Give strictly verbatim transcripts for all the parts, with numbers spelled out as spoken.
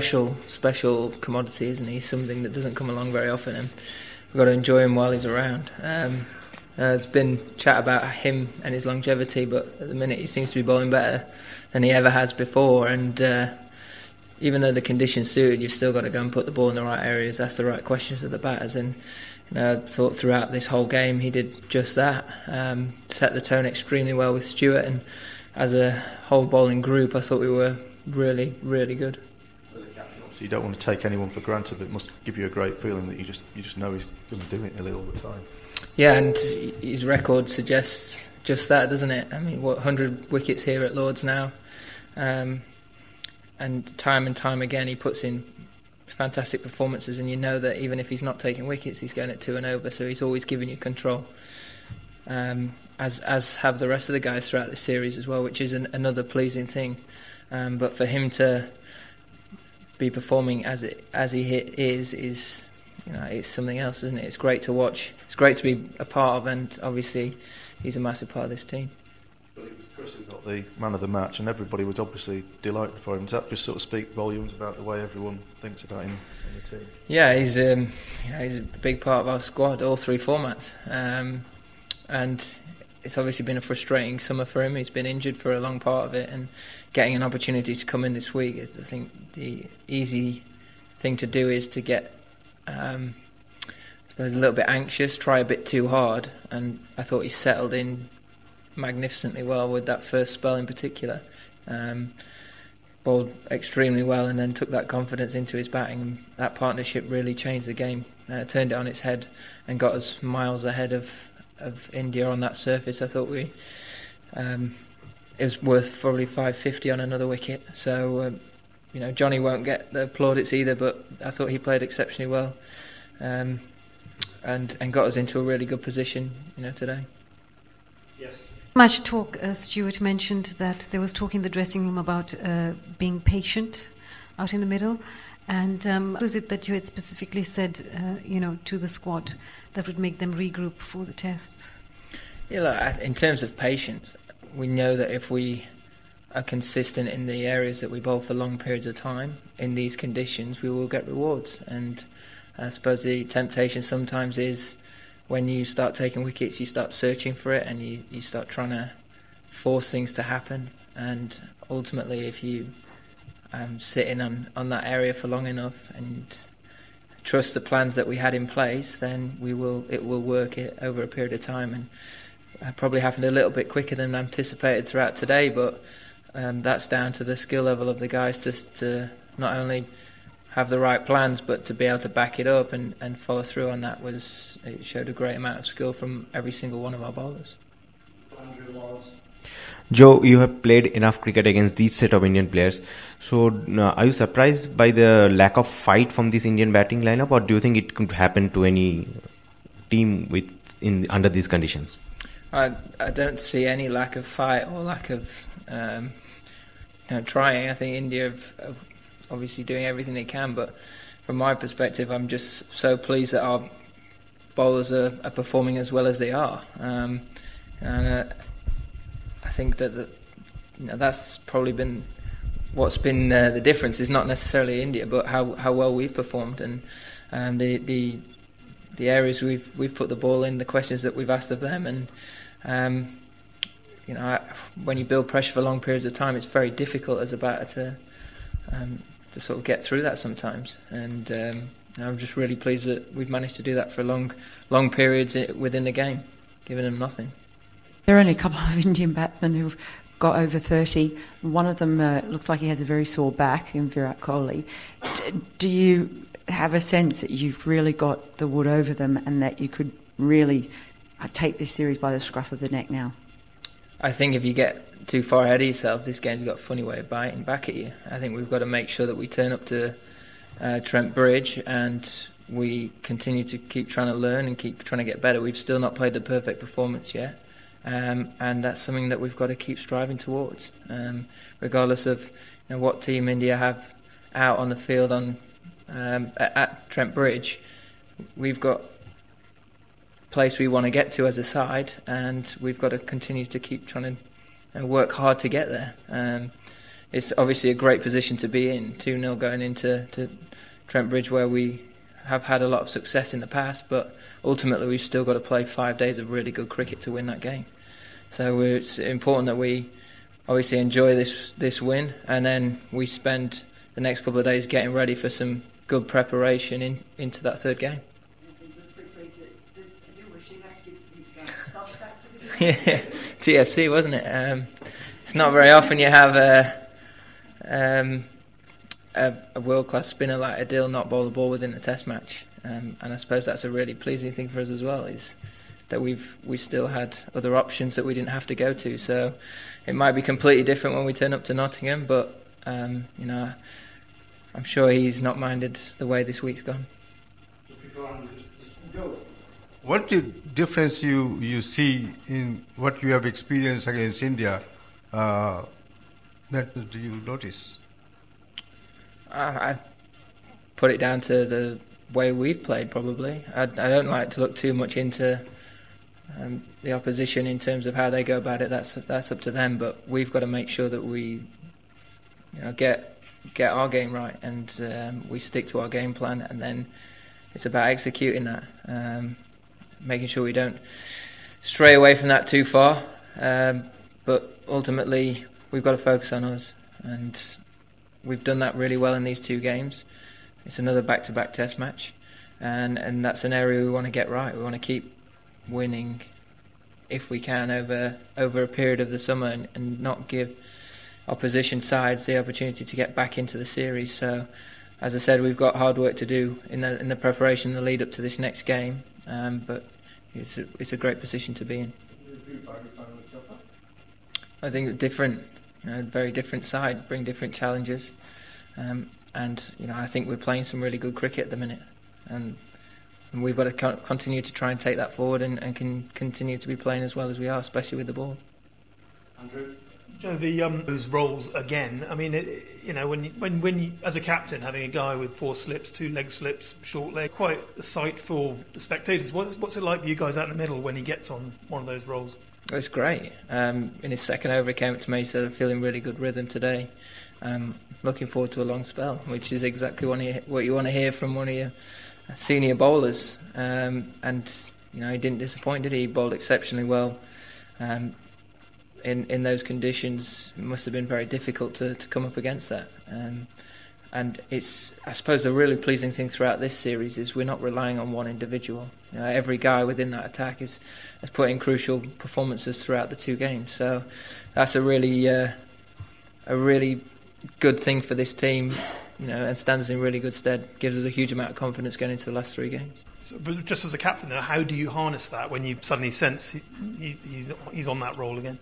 special, special commodity, isn't he? He's something that doesn't come along very often, and we've got to enjoy him while he's around. Um, uh, there's been chat about him and his longevity, but at the minute he seems to be bowling better than he ever has before, and uh, even though the conditions suited, you've still got to go and put the ball in the right areas, ask the right questions to the batters, and you know, I thought throughout this whole game he did just that. Um, set the tone extremely well with Stuart, and as a whole bowling group, I thought we were really, really good. Obviously, you don't want to take anyone for granted, but it must give you a great feeling that you just you just know he's going to do it nearly all the time. Yeah, and his record suggests just that, doesn't it? I mean, what, one hundred wickets here at Lord's now, um, and time and time again he puts in fantastic performances, and you know that even if he's not taking wickets, he's going at two and over, so he's always giving you control. Um, as as have the rest of the guys throughout the series as well, which is an, another pleasing thing. Um, but for him to be performing as it as he hit is is you know, it's something else, isn't it? It's great to watch. It's great to be a part of, and obviously he's a massive part of this team. Chris got the man of the match, and everybody was obviously delighted for him. Does that just sort of speak volumes about the way everyone thinks about him in the team? Yeah, he's um, you know, he's a big part of our squad, all three formats. Um, and it's obviously been a frustrating summer for him. He's been injured for a long part of it, and getting an opportunity to come in this week, I think the easy thing to do is to get um, I suppose a little bit anxious, try a bit too hard, and I thought he settled in magnificently well with that first spell in particular. Um, bowled extremely well, and then took that confidence into his batting. That partnership really changed the game, uh, turned it on its head, and got us miles ahead of of India on that surface. I thought we um, it was worth probably five fifty on another wicket, so um, you know, Johnny won't get the plaudits either, but I thought he played exceptionally well, um, and and got us into a really good position, you know, today. Yes. Much talk, uh, Stuart mentioned that there was talk in the dressing room about uh, being patient out in the middle, and um, what was it that you had specifically said, uh, you know, to the squad that would make them regroup for the tests? Yeah, look, in terms of patience, we know that if we are consistent in the areas that we bowl for long periods of time in these conditions, we will get rewards. And I suppose the temptation sometimes is when you start taking wickets, you start searching for it, and you, you start trying to force things to happen. And ultimately, if you um, sit in on, on that area for long enough and trust the plans that we had in place, then we will it will work it over a period of time. And it probably happened a little bit quicker than anticipated throughout today, but um, that's down to the skill level of the guys to, to not only have the right plans, but to be able to back it up and, and follow through on that. Was it showed a great amount of skill from every single one of our bowlers. Joe, you have played enough cricket against these set of Indian players, so uh, are you surprised by the lack of fight from this Indian batting lineup, or do you think it could happen to any team with in under these conditions? I, I don't see any lack of fight or lack of um, you know, trying. I think India have, have obviously doing everything they can, but from my perspective, I'm just so pleased that our bowlers are, are performing as well as they are. Um, and. Uh, I think that the, you know, that's probably been what's been uh, the difference. Is not necessarily India, but how, how well we've performed, and um, the the the areas we've we've put the ball in, the questions that we've asked of them, and um, you know, I, when you build pressure for long periods of time, it's very difficult as a batter to um, to sort of get through that sometimes. And um, I'm just really pleased that we've managed to do that for long long periods within the game, giving them nothing. There are only a couple of Indian batsmen who've got over thirty. One of them uh, looks like he has a very sore back in Virat Kohli. D- do you have a sense that you've really got the wood over them, and that you could really uh, take this series by the scruff of the neck now? I think if you get too far ahead of yourself, this game's got a funny way of biting back at you. I think we've got to make sure that we turn up to uh, Trent Bridge and we continue to keep trying to learn and keep trying to get better. We've still not played the perfect performance yet. Um, and that's something that we've got to keep striving towards, um, regardless of you know, what team India have out on the field on um, at, at Trent Bridge. We've got a place we want to get to as a side, and we've got to continue to keep trying to you know, work hard to get there. Um, it's obviously a great position to be in, two nil going into to Trent Bridge, where we have had a lot of success in the past, but ultimately we've still got to play five days of really good cricket to win that game. So it's important that we obviously enjoy this this win, and then we spend the next couple of days getting ready for some good preparation in, into that third game. Yeah, T F C, wasn't it? Um, it's not very often you have a, um, a, a world-class spinner like Adil not bowl the ball within a Test match, um, and I suppose that's a really pleasing thing for us as well, is that we've we still had other options that we didn't have to go to. So it might be completely different when we turn up to Nottingham, but um, you know, I'm sure he's not minded the way this week's gone. What the difference you, you see in what you have experienced against India, uh, that do you notice? I, I put it down to the way we've played, probably. I, I don't like to look too much into um, the opposition in terms of how they go about it. That's that's up to them. But we've got to make sure that we, you know, get get our game right, and um, we stick to our game plan, and then it's about executing that. Um, making sure we don't stray away from that too far, um, but ultimately we've got to focus on us, and we've done that really well in these two games. It's another back-to-back Test match, and, and that's an area we want to get right. We want to keep winning if we can over over a period of the summer, and, and not give opposition sides the opportunity to get back into the series. So as I said, we've got hard work to do in the, in the preparation, the lead up to this next game, um, but It's a, it's a great position to be in. I think different, you know, very different side, bring different challenges, um, and you know, I think we're playing some really good cricket at the minute, and, and we've got to co continue to try and take that forward, and, and can continue to be playing as well as we are, especially with the ball. Andrew, you know, the um, those roles again. I mean, it, you know, when you, when when you, as a captain, having a guy with four slips, two leg slips, short leg, quite a sight for the spectators. What's what's it like for you guys out in the middle when he gets on one of those roles? It's great. Um, in his second over, he came up to me, said, "I'm feeling really good rhythm today. Um, looking forward to a long spell," which is exactly what you, what you want to hear from one of your senior bowlers. Um, and you know, he didn't disappoint, did he? He bowled exceptionally well. Um, In, in those conditions, it must have been very difficult to, to come up against that. Um, and it's, I suppose, the really pleasing thing throughout this series is we're not relying on one individual. You know, every guy within that attack is, has put in crucial performances throughout the two games. So that's a really, uh, a really good thing for this team, you know, and stands in really good stead. Gives us a huge amount of confidence going into the last three games. So, but just as a captain, though, how do you harness that when you suddenly sense he, he, he's he's on that role again?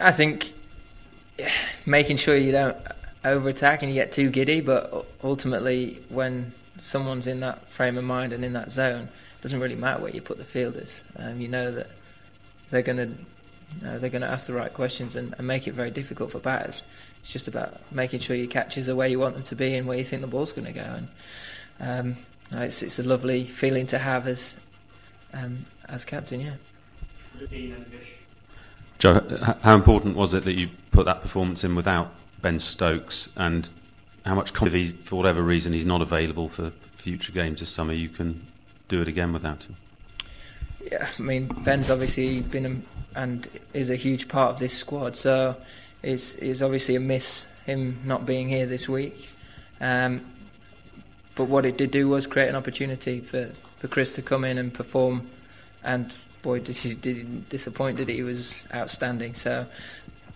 I think yeah, making sure you don't over-attack and you get too giddy, but ultimately when someone's in that frame of mind and in that zone, it doesn't really matter where you put the fielders. Um, you know that they're going to you know, they're going to ask the right questions and, and make it very difficult for batters. It's just about making sure your catches are where you want them to be and where you think the ball's going to go. And um, you know, it's it's a lovely feeling to have as um, as captain. Yeah. Joe, how important was it that you put that performance in without Ben Stokes, and how much confidence, for whatever reason he's not available for future games this summer, you can do it again without him? Yeah, I mean, Ben's obviously been a, and is a huge part of this squad, so it's, it's obviously a miss him not being here this week. Um, but what it did do was create an opportunity for, for Chris to come in and perform, and boy, did he didn't disappoint, did he? He was outstanding. So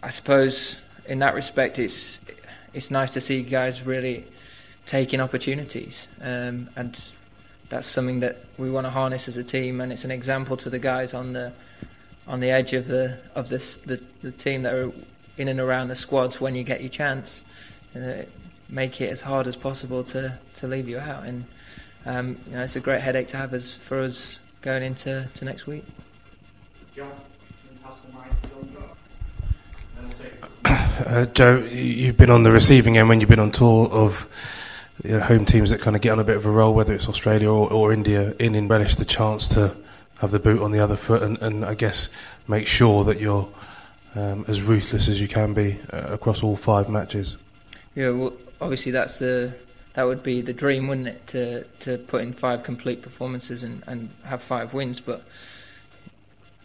I suppose in that respect, it's it's nice to see guys really taking opportunities, um, and that's something that we want to harness as a team. And it's an example to the guys on the on the edge of the of this the, the team that are in and around the squads. When you get your chance, uh, make it as hard as possible to to leave you out. And um, you know, it's a great headache to have as for us going into to next week. Uh, Joe, you've been on the receiving end when you've been on tour of, you know, home teams that kind of get on a bit of a roll, whether it's Australia or, or India, in and relish the chance to have the boot on the other foot, and, and I guess make sure that you're um, as ruthless as you can be uh, across all five matches. Yeah, well, obviously that's the that would be the dream, wouldn't it? To to put in five complete performances and, and have five wins. But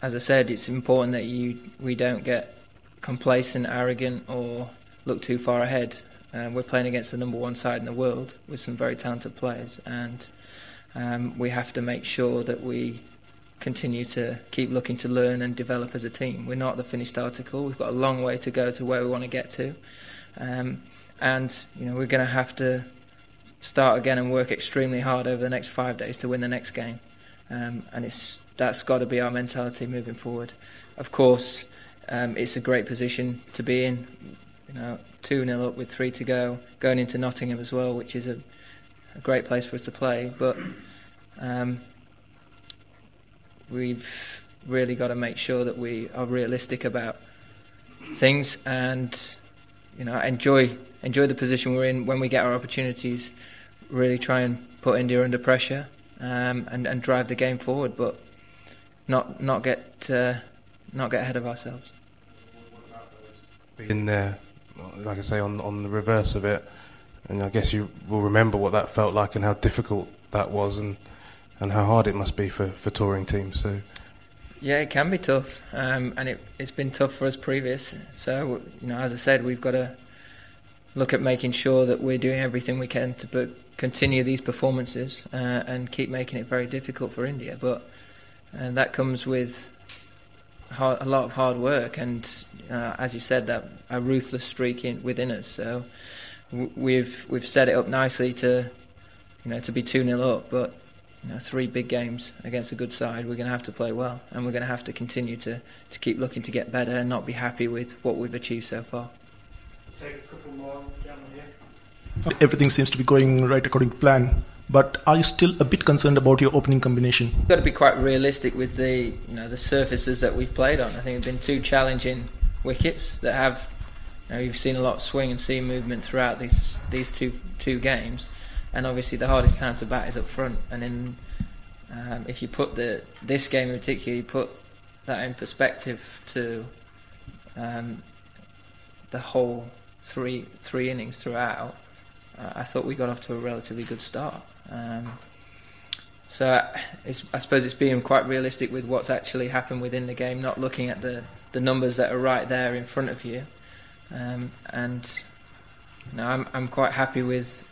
as I said, it's important that you we don't get complacent, arrogant, or look too far ahead. Uh, we're playing against the number one side in the world with some very talented players, and um, we have to make sure that we continue to keep looking to learn and develop as a team. We're not the finished article. We've got a long way to go to where we want to get to, um, and you know we're going to have to start again and work extremely hard over the next five days to win the next game, um, and it's that's got to be our mentality moving forward. Of course, um, it's a great position to be in. You know, two nil up with three to go, going into Nottingham as well, which is a, a great place for us to play. But um, we've really got to make sure that we are realistic about things, and you know, enjoy enjoy the position we're in when we get our opportunities. Really try and put India under pressure um, and and drive the game forward, but not not get uh, not get ahead of ourselves. Being there, like I say, on on the reverse of it, and I guess you will remember what that felt like and how difficult that was, and and how hard it must be for for touring teams. So yeah, it can be tough, um, and it it's been tough for us previous. So you know, as I said, we've got to look at making sure that we're doing everything we can to continue these performances uh, and keep making it very difficult for India. But uh, that comes with hard, a lot of hard work, and uh, as you said, that a ruthless streak in, within us. So w we've we've set it up nicely to you know to be two nil up, but you know, three big games against a good side, we're going to have to play well, and we're going to have to continue to to keep looking to get better and not be happy with what we've achieved so far. Take a couple more down here. Everything seems to be going right according to plan, but are you still a bit concerned about your opening combination? You've got to be quite realistic with the you know the surfaces that we've played on. I think there have been two challenging wickets that have you know, you've seen a lot of swing and seam movement throughout these these two two games, and obviously the hardest time to bat is up front. And in um, if you put the this game in particular, you put that in perspective to um, the whole three three innings throughout. Uh, I thought we got off to a relatively good start. Um, so it's, I suppose it's being quite realistic with what's actually happened within the game, not looking at the, the numbers that are right there in front of you. Um, and you know, I'm I'm quite happy with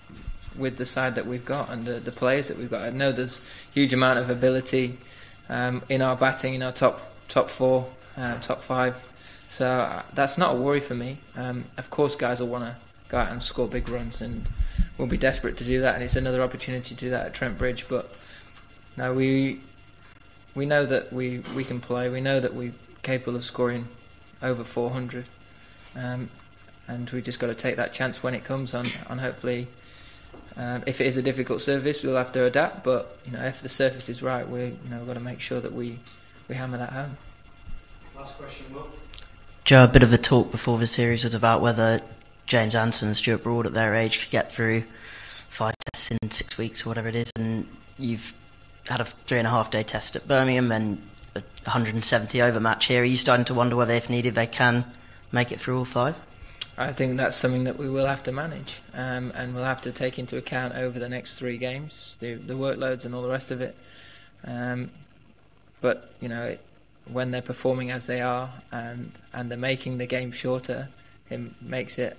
with the side that we've got and the, the players that we've got. I know there's a huge amount of ability um, in our batting, in our top top four, uh, top five. So that's not a worry for me. Um, of course, guys will want to go out and score big runs, and we'll be desperate to do that, and it's another opportunity to do that at Trent Bridge. But no, we we know that we, we can play, we know that we're capable of scoring over four hundred, um, and we've just got to take that chance when it comes on, and hopefully um, if it is a difficult surface, we'll have to adapt, but you know, if the surface is right, we you know, we've got to make sure that we, we hammer that home. Last question, Will. Joe, a bit of a talk before the series was about whether James Anderson and Stuart Broad at their age could get through five tests in six weeks or whatever it is, and you've had a three and a half day test at Birmingham and a one hundred seventy over match here. Are you starting to wonder whether, if needed, they can make it through all five? I think that's something that we will have to manage, um, and we'll have to take into account over the next three games, the, the workloads and all the rest of it. Um, but you know, it, when they're performing as they are and and they're making the game shorter, it makes it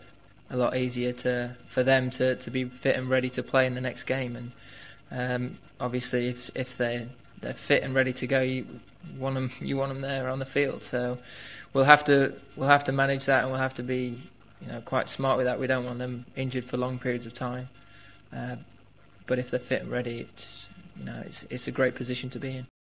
a lot easier to for them to, to be fit and ready to play in the next game. And um, obviously if, if they they're fit and ready to go, you want them you want them there on the field. So we'll have to we'll have to manage that, and we'll have to be you know quite smart with that. We don't want them injured for long periods of time, uh, but if they're fit and ready, it's you know it's it's a great position to be in.